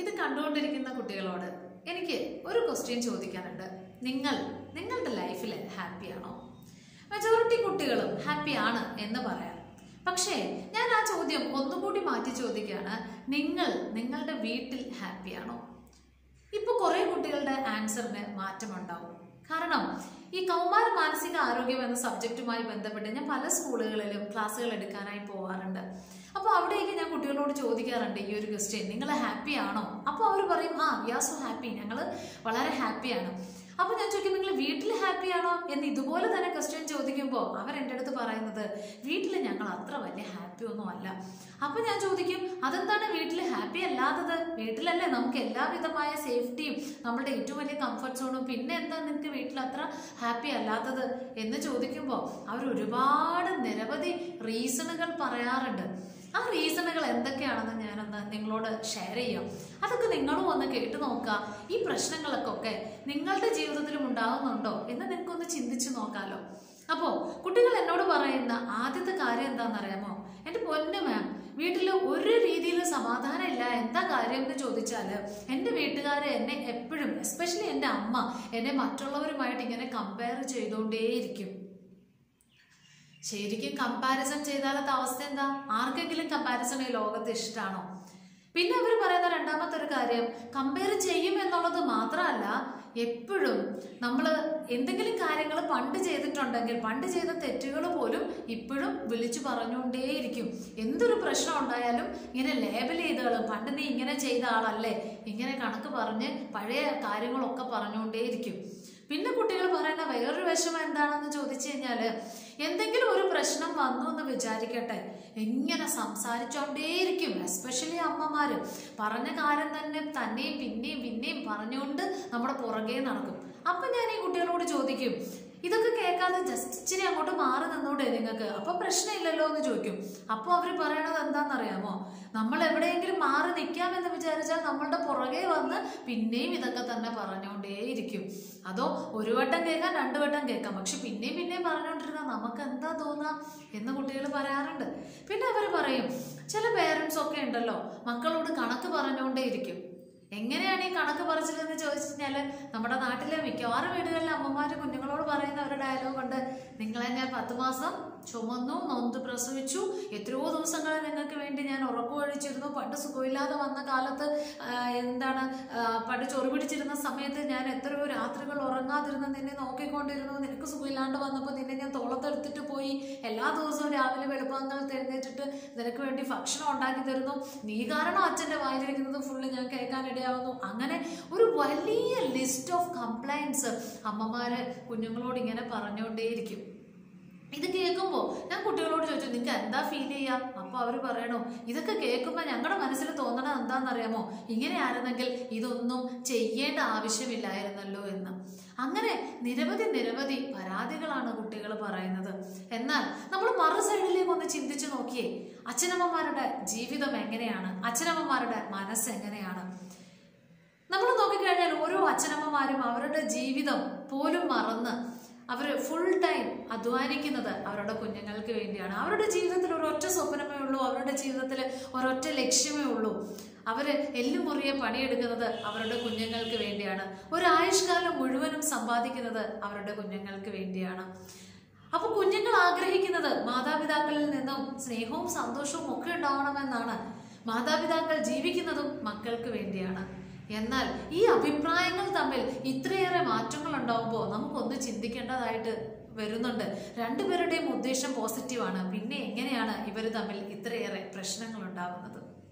ഇത് കണ്ടുകൊണ്ടിരിക്കുന്ന കുട്ടികളോട് എനിക്ക് ഒരു ക്വസ്റ്റ്യൻ ചോദിക്കാനുണ്ട്. നിങ്ങൾ നിങ്ങളുടെ ലൈഫിൽ ഹാപ്പിയാണോ? മെജോറിറ്റി കുട്ടികളും ഹാപ്പിയാണ് എന്ന് പറയാം. പക്ഷേ ഞാൻ ആ ചോദ്യം ഒന്നുകൂടി മാറ്റി ചോദിക്കുകയാണ്, നിങ്ങൾ നിങ്ങളുടെ വീട്ടിൽ ഹാപ്പിയാണോ? ഇപ്പോൾ കുറേ കുട്ടികളുടെ ആൻസറിന് മാറ്റമുണ്ടാവും. കാരണം ഈ കൗമാര മാനസിക ആരോഗ്യം എന്ന സബ്ജക്റ്റുമായി ബന്ധപ്പെട്ട് ഞാൻ പല സ്കൂളുകളിലും ക്ലാസ്സുകൾ എടുക്കാനായി പോവാറുണ്ട്. അപ്പോൾ അവിടെയൊക്കെ ഞാൻ കുട്ടികളോട് ചോദിക്കാറുണ്ട് ഈ ഒരു ക്വസ്റ്റ്യൻ, നിങ്ങൾ ഹാപ്പി ആണോ? അപ്പോൾ അവർ പറയും, ആ വി ആർ സോ ഹാപ്പി, ഞങ്ങൾ വളരെ ഹാപ്പിയാണ്. അപ്പോൾ ഞാൻ ചോദിക്കും, നിങ്ങൾ വീട്ടിൽ ഹാപ്പിയാണോ എന്ന്. ഇതുപോലെ തന്നെ ക്വസ്റ്റ്യൻ ചോദിക്കുമ്പോൾ അവരെൻ്റെ അടുത്ത് പറയുന്നത്, വീട്ടിൽ ഞങ്ങൾ അത്ര വലിയ ഹാപ്പി ഒന്നും അല്ല. അപ്പോൾ ഞാൻ ചോദിക്കും, അതെന്താണ് വീട്ടിൽ ഹാപ്പി അല്ലാത്തത്? വീട്ടിലല്ലേ നമുക്ക് എല്ലാവിധമായ സേഫ്റ്റിയും നമ്മുടെ ഏറ്റവും വലിയ കംഫർട്ട് സോണും, പിന്നെ എന്താ നിങ്ങൾക്ക് വീട്ടിൽ അത്ര ഹാപ്പി അല്ലാത്തത് എന്ന് ചോദിക്കുമ്പോൾ അവർ ഒരുപാട് നിരവധി റീസണുകൾ പറയാറുണ്ട്. ആ റീസണുകൾ എന്തൊക്കെയാണെന്ന് ഞാനൊന്ന് നിങ്ങളോട് ഷെയർ ചെയ്യാം. അതൊക്കെ നിങ്ങളും ഒന്ന് കേട്ടു നോക്കുക. ഈ പ്രശ്നങ്ങൾക്കൊക്കെ നിങ്ങളുടെ ജീവിതത്തിലും ഉണ്ടാകുന്നുണ്ടോ എന്ന് നിങ്ങൾക്കൊന്ന് ചിന്തിച്ചു നോക്കാമല്ലോ. അപ്പോൾ കുട്ടികൾ എന്നോട് പറയുന്ന ആദ്യത്തെ കാര്യം എന്താണെന്നറിയാമോ? എൻ്റെ പൊന്നു മാം, വീട്ടിൽ ഒരു രീതിയിലും സമാധാനമില്ല, എന്താ കാര്യം എന്ന് ചോദിച്ചാൽ എൻ്റെ വീട്ടുകാർ എന്നെ എപ്പോഴും, എസ്പെഷ്യലി എൻ്റെ അമ്മ, എന്നെ മറ്റുള്ളവരുമായിട്ട് ഇങ്ങനെ കമ്പയർ ചെയ്തുകൊണ്ടേയിരിക്കും. ശരിക്കും കമ്പാരിസൺ ചെയ്താലത്തെ അവസ്ഥ എന്താ? ആർക്കെങ്കിലും കമ്പാരിസൺ ഈ ലോകത്ത് ഇഷ്ടമാണോ? പിന്നെ അവർ പറയുന്ന രണ്ടാമത്തെ ഒരു കാര്യം, കമ്പയർ ചെയ്യും എന്നുള്ളത് മാത്രമല്ല, എപ്പോഴും നമ്മൾ എന്തെങ്കിലും കാര്യങ്ങൾ പണ്ട് ചെയ്തിട്ടുണ്ടെങ്കിൽ പണ്ട് ചെയ്ത തെറ്റുകൾ പോലും ഇപ്പോഴും വിളിച്ചു പറഞ്ഞുകൊണ്ടേയിരിക്കും. എന്തൊരു പ്രശ്നം ഉണ്ടായാലും ഇങ്ങനെ ലേബൽ ചെയ്തകളും, പണ്ട് നീ ഇങ്ങനെ ചെയ്ത ആളല്ലേ, ഇങ്ങനെ കണക്ക് പറഞ്ഞ് പഴയ കാര്യങ്ങളൊക്കെ പറഞ്ഞുകൊണ്ടേയിരിക്കും. പിന്നെ കുട്ടികൾ പറയുന്ന വേറൊരു വിഷമം എന്താണെന്ന് ചോദിച്ചു കഴിഞ്ഞാൽ, എന്തെങ്കിലും ഒരു പ്രശ്നം വന്നു എന്ന് വിചാരിക്കട്ടെ, എങ്ങനെ സംസാരിച്ചോണ്ടേയിരിക്കും. എസ്പെഷ്യലി അമ്മമാർ പറഞ്ഞ കാര്യം തന്നെയും പിന്നെയും പിന്നെയും പറഞ്ഞുകൊണ്ട് നമ്മുടെ പുറകെ നടക്കും. അപ്പം ഞാൻ ഈ കുട്ടികളോട് ചോദിക്കും, ഇതൊക്കെ കേൾക്കാതെ ജസ്റ്റ് ഇച്ചിരി അങ്ങോട്ട് മാറി നിന്നോടെ നിങ്ങൾക്ക്, അപ്പം പ്രശ്നമില്ലല്ലോ എന്ന് ചോദിക്കും. അപ്പോൾ അവർ പറയണത് എന്താണെന്നറിയാമോ? നമ്മൾ എവിടെയെങ്കിലും മാറി നിൽക്കാമെന്ന് വിചാരിച്ചാൽ നമ്മളുടെ പുറകെ വന്ന് പിന്നെയും ഇതൊക്കെ തന്നെ പറഞ്ഞുകൊണ്ടേയിരിക്കും. അതോ ഒരു വട്ടം കേൾക്കാം, രണ്ടു വട്ടം കേൾക്കാം, പക്ഷെ പിന്നെയും പിന്നെയും പറഞ്ഞുകൊണ്ടിരുന്നാൽ നമുക്ക് എന്താ തോന്നുക എന്ന് കുട്ടികൾ പറയാറുണ്ട്. പിന്നെ അവർ പറയും, ചില പേരൻസൊക്കെ ഉണ്ടല്ലോ, മക്കളോട് കണക്ക് പറഞ്ഞുകൊണ്ടേയിരിക്കും. എങ്ങനെയാണ് ഈ കണക്ക് പറിച്ചതെന്ന് ചോദിച്ചു കഴിഞ്ഞാൽ, നമ്മുടെ നാട്ടിലെ മിക്കവാറും വീടുകളിലെ അമ്മമാർ കുഞ്ഞുങ്ങളോട് പറയുന്ന ഒരു ഡയലോഗുണ്ട്, നിങ്ങളെ ഞാൻ 10 മാസം ചുമന്നു, നൊന്ത് പ്രസവിച്ചു, എത്രയോ ദിവസങ്ങൾ നിങ്ങൾക്ക് വേണ്ടി ഞാൻ ഉറക്കമൊഴിച്ചിരുന്നു, പണ്ട് സുഖമില്ലാതെ വന്ന കാലത്ത് പണ്ട് ചൊറി പിടിച്ചിരുന്ന സമയത്ത് ഞാൻ എത്രയോ രാത്രികൾ ഉറങ്ങാതിരുന്ന് നിന്നെ നോക്കിക്കൊണ്ടിരുന്നു, നിനക്ക് സുഖമില്ലാണ്ട് വന്നപ്പോൾ നിന്നെ ഞാൻ തോളത്തെടുത്തിട്ട് പോയി, എല്ലാ ദിവസവും രാവിലെ വെളുപ്പാങ്കാലം തെരഞ്ഞെടുത്തിട്ട് നിനക്ക് വേണ്ടി ഭക്ഷണം ഉണ്ടാക്കി തരുന്നു, നീ കാരണം അച്ഛൻ്റെ വായിലിരിക്കുന്നത് ഫുള്ള് ഞാൻ കേൾക്കാനിടയാവുന്നു. അങ്ങനെ ഒരു വലിയ ലിസ്റ്റ് ഓഫ് കംപ്ലൈൻസ് അമ്മമാർ കുഞ്ഞുങ്ങളോട് ഇങ്ങനെ പറഞ്ഞുകൊണ്ടേയിരിക്കും. ഇത് കേൾക്കുമ്പോൾ ഞാൻ കുട്ടികളോട് ചോദിച്ചു, നിങ്ങൾക്ക് എന്താ ഫീൽ ചെയ്യാം? അപ്പോൾ അവർ പറയണോ, ഇതൊക്കെ കേൾക്കുമ്പോൾ ഞങ്ങളുടെ മനസ്സിൽ തോന്നണം എന്താണെന്നറിയാമോ, ഇങ്ങനെയായിരുന്നെങ്കിൽ ഇതൊന്നും ചെയ്യേണ്ട ആവശ്യമില്ലായിരുന്നല്ലോ എന്ന്. അങ്ങനെ നിരവധി നിരവധി പരാതികളാണ് കുട്ടികൾ പറയുന്നത്. എന്നാൽ നമ്മൾ മറു സൈഡിലേക്ക് ഒന്ന് ചിന്തിച്ചു നോക്കിയേ, അച്ഛനമ്മമാരുടെ ജീവിതം എങ്ങനെയാണ്, അച്ഛനമ്മമാരുടെ മനസ്സ് എങ്ങനെയാണ്? നമ്മൾ നോക്കിക്കഴിഞ്ഞാൽ ഓരോ അച്ഛനമ്മമാരും അവരുടെ ജീവിതം പോലും മറന്ന് അവർ ഫുൾ ടൈം അധ്വാനിക്കുന്നത് അവരുടെ കുഞ്ഞുങ്ങൾക്ക് വേണ്ടിയാണ്. അവരുടെ ജീവിതത്തിൽ ഒരൊറ്റ സ്വപ്നമേ ഉള്ളൂ, അവരുടെ ജീവിതത്തിൽ ഒരൊറ്റ ലക്ഷ്യമേ ഉള്ളൂ. അവർ എല്ലുമുറിയെ പണിയെടുക്കുന്നത് അവരുടെ കുഞ്ഞുങ്ങൾക്ക് വേണ്ടിയാണ്. ഒരായുഷ്കാലം മുഴുവനും സമ്പാദിക്കുന്നത് അവരുടെ കുഞ്ഞുങ്ങൾക്ക് വേണ്ടിയാണ്. അപ്പോൾ കുഞ്ഞുങ്ങൾ ആഗ്രഹിക്കുന്നത് മാതാപിതാക്കളിൽ നിന്നും സ്നേഹവും സന്തോഷവും ഒക്കെ ഉണ്ടാവണമെന്നാണ്. മാതാപിതാക്കൾ ജീവിക്കുന്നതും മക്കൾക്ക് വേണ്ടിയാണ്. എന്നാൽ ഈ അഭിപ്രായങ്ങൾ തമ്മിൽ ഇത്രയേറെ മാറ്റങ്ങൾ ഉണ്ടാവുമ്പോൾ നമുക്കൊന്ന് ചിന്തിക്കേണ്ടതായിട്ട് വരുന്നുണ്ട്. രണ്ടുപേരുടെയും ഉദ്ദേശം പോസിറ്റീവാണ്, പിന്നെ എങ്ങനെയാണ് ഇവർ തമ്മിൽ ഇത്രയേറെ പ്രശ്നങ്ങൾ ഉണ്ടാവുന്നത്?